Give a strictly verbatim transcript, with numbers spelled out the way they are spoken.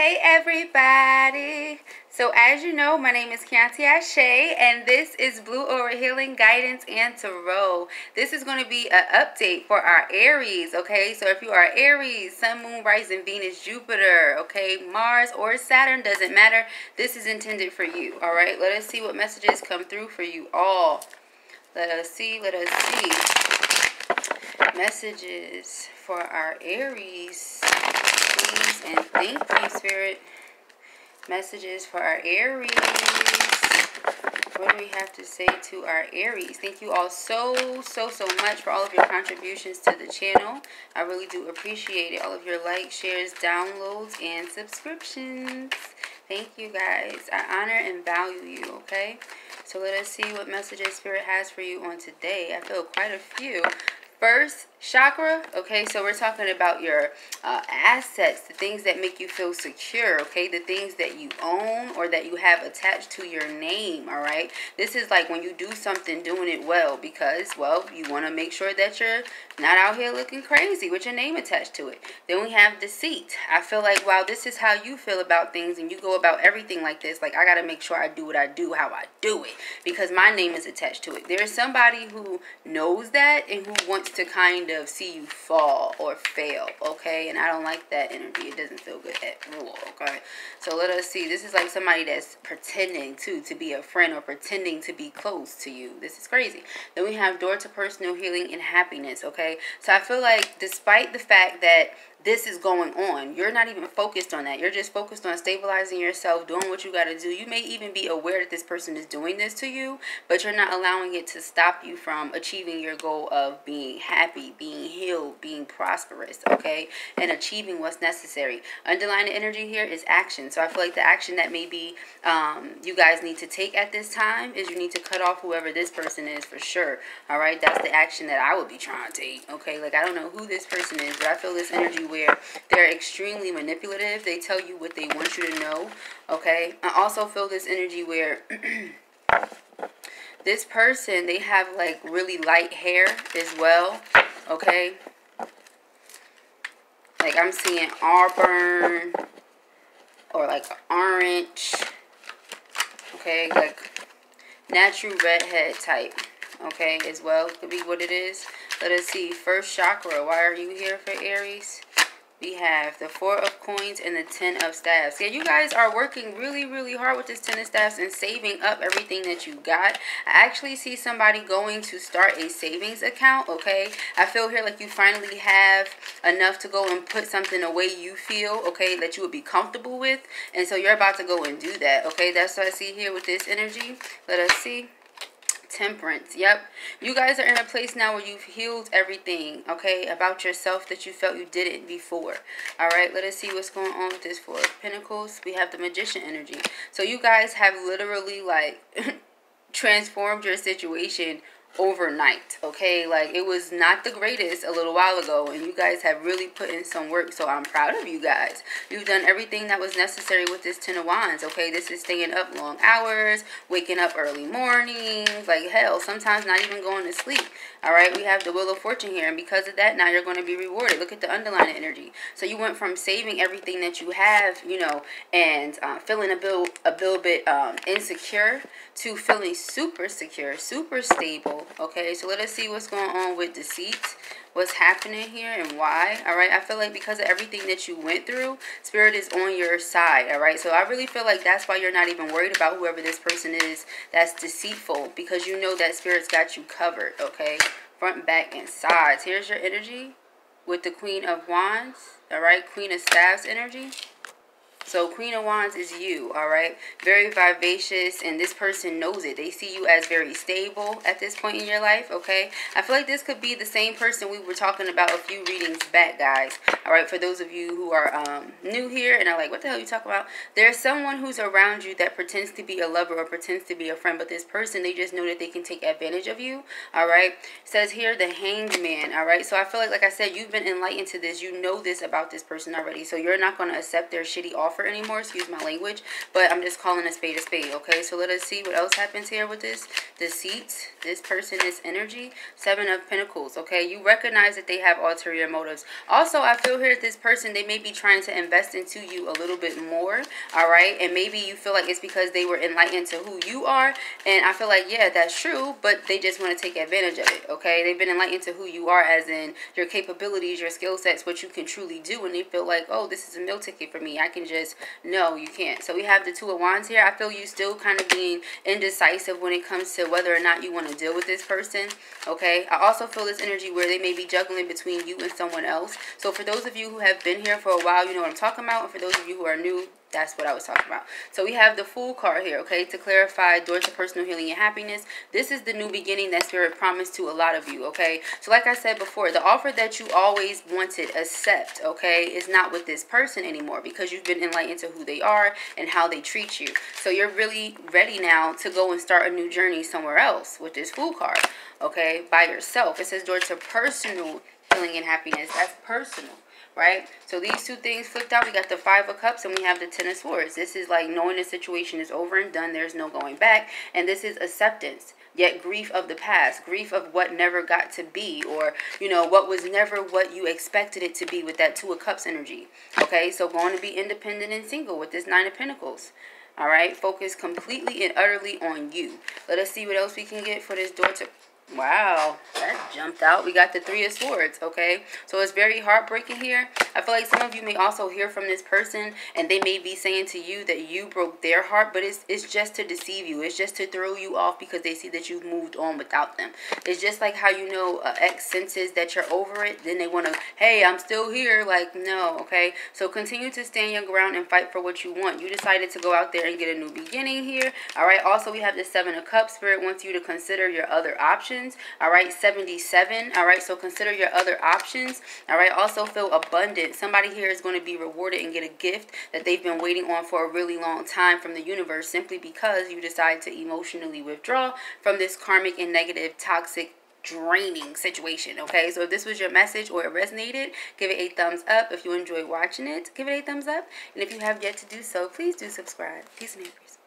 Hey everybody! So as you know, my name is Kianti Ayshea and this is Blue Aura Healing Guidance and Tarot. This is going to be an update for our Aries, okay? So if you are Aries, Sun, Moon, Rising, Venus, Jupiter, okay? Mars or Saturn, doesn't matter. This is intended for you, alright? Let us see what messages come through for you all. Let us see, let us see. Messages for our Aries. Please and thank you, Spirit. Messages for our Aries. What do we have to say to our Aries? Thank you all so, so, so much for all of your contributions to the channel. I really do appreciate it. All of your likes, shares, downloads, and subscriptions. Thank you, guys. I honor and value you, okay? So let us see what messages Spirit has for you on today. I feel quite a few. First chakra, okay, so we're talking about your uh, assets, the things that make you feel secure, okay, the things that you own or that you have attached to your name, all right? This is like when you do something, doing it well because, well, you want to make sure that you're not out here looking crazy with your name attached to it. Then we have deceit. I feel like, wow, this is how you feel about things and you go about everything like this. Like, I got to make sure I do what I do, how I do it because my name is attached to it. There is somebody who knows that and who wants to kind of see you fall or fail, okay? And I don't like that energy. It doesn't feel good at all, okay? So let us see. This is like somebody that's pretending to to be a friend or pretending to be close to you. This is crazy. Then we have door to personal healing and happiness, okay? So I feel like despite the fact that this is going on, you're not even focused on that. You're just focused on stabilizing yourself, doing what you got to do. You may even be aware that this person is doing this to you, but you're not allowing it to stop you from achieving your goal of being happy, being healed, being prosperous, okay, and achieving what's necessary. Underlying energy here is action. So I feel like the action that maybe um, you guys need to take at this time is you need to cut off whoever this person is for sure, all right? That's the action that I would be trying to take, okay? Like, I don't know who this person is, but I feel this energy where they're extremely manipulative. They tell you what they want you to know, okay? I also feel this energy where this person, they have like really light hair as well, okay? Like, I'm seeing auburn or like orange, okay? Like natural redhead type, okay, as well could be what it is. Let us see. First chakra, why are you here for Aries? We have the Four of Coins and the Ten of Staves. Yeah, you guys are working really, really hard with this Ten of Staves and saving up everything that you got. I actually see somebody going to start a savings account, okay? I feel here like you finally have enough to go and put something away you feel, okay, that you would be comfortable with. And so you're about to go and do that, okay? That's what I see here with this energy. Let us see. Temperance. Yep, you guys are in a place now where you've healed everything, okay, about yourself that you felt you didn't before, all right? Let us see what's going on with this Four of Pentacles. We have the Magician energy. So you guys have literally like transformed your situation overnight, okay? Like, it was not the greatest a little while ago and you guys have really put in some work, so I'm proud of you guys. You've done everything that was necessary with this Ten of Wands, okay? This is staying up long hours, waking up early mornings, like hell, sometimes not even going to sleep, all right? We have the Wheel of Fortune here, and because of that, now you're going to be rewarded. Look at the underlying energy. So you went from saving everything that you have, you know, and uh, feeling a bill a little bit um, insecure to feeling super secure, super stable. Okay, so let us see what's going on with deceit, what's happening here and why, all right? I feel like because of everything that you went through, Spirit is on your side, all right? So I really feel like that's why you're not even worried about whoever this person is that's deceitful, because you know that Spirit's got you covered, okay? Front, back, and sides. Here's your energy with the Queen of Wands, all right? Queen of Staves energy. So Queen of Wands is you, all right? Very vivacious, and this person knows it. They see you as very stable at this point in your life, okay? I feel like this could be the same person we were talking about a few readings back, guys. All right, for those of you who are um, new here and are like, what the hell are you talking about? There's someone who's around you that pretends to be a lover or pretends to be a friend, but this person, they just know that they can take advantage of you, all right? It says here, the Hanged Man, all right? So I feel like, like I said, you've been enlightened to this. You know this about this person already, so you're not going to accept their shitty offer offer anymore. Excuse my language, but I'm just calling a spade a spade, okay? So let us see what else happens here with this. Deceit, this person is energy. Seven of Pentacles, okay? You recognize that they have ulterior motives. Also, I feel here this person, they may be trying to invest into you a little bit more, all right? And maybe you feel like it's because they were enlightened to who you are. And I feel like, yeah, that's true, but they just want to take advantage of it, okay? They've been enlightened to who you are, as in your capabilities, your skill sets, what you can truly do. And they feel like, oh, this is a meal ticket for me. I can just, no, you can't. So we have the Two of Wands here. I feel you still kind of being indecisive when it comes to whether or not you want to deal with this person, okay? I also feel this energy where they may be juggling between you and someone else. So for those of you who have been here for a while, you know what I'm talking about. And for those of you who are new, that's what I was talking about. So we have the Fool card here, okay? To clarify, doors to personal healing and happiness. This is the new beginning that Spirit promised to a lot of you, okay? So like I said before, the offer that you always wanted, accept, okay, is not with this person anymore, because you've been enlightened to who they are and how they treat you. So you're really ready now to go and start a new journey somewhere else with this Fool card, okay? By yourself. It says door to personal healing and happiness. That's personal. Right? So these two things flipped out. We got the Five of Cups and we have the Ten of Swords. This is like knowing the situation is over and done. There's no going back. And this is acceptance, yet grief of the past, grief of what never got to be, or, you know, what was never what you expected it to be with that Two of Cups energy. Okay? So going to be independent and single with this Nine of Pentacles. All right? Focus completely and utterly on you. Let us see what else we can get for this door to... Wow, that jumped out. We got the Three of Swords, okay? So it's very heartbreaking here. I feel like some of you may also hear from this person, and they may be saying to you that you broke their heart, but it's it's just to deceive you. It's just to throw you off because they see that you've moved on without them. It's just like how, you know, uh, ex senses that you're over it. Then they want to, hey, I'm still here. Like, no, okay? So continue to stand your ground and fight for what you want. You decided to go out there and get a new beginning here, all right? Also, we have the Seven of Cups. Spirit wants you to consider your other options. All right, seventy-seven. All right, so consider your other options. All right, also feel abundant. Somebody here is going to be rewarded and get a gift that they've been waiting on for a really long time from the universe, simply because you decide to emotionally withdraw from this karmic and negative, toxic, draining situation, okay? So if this was your message or it resonated, give it a thumbs up. If you enjoyed watching it, give it a thumbs up. And if you have yet to do so, please do subscribe. Peace and happiness.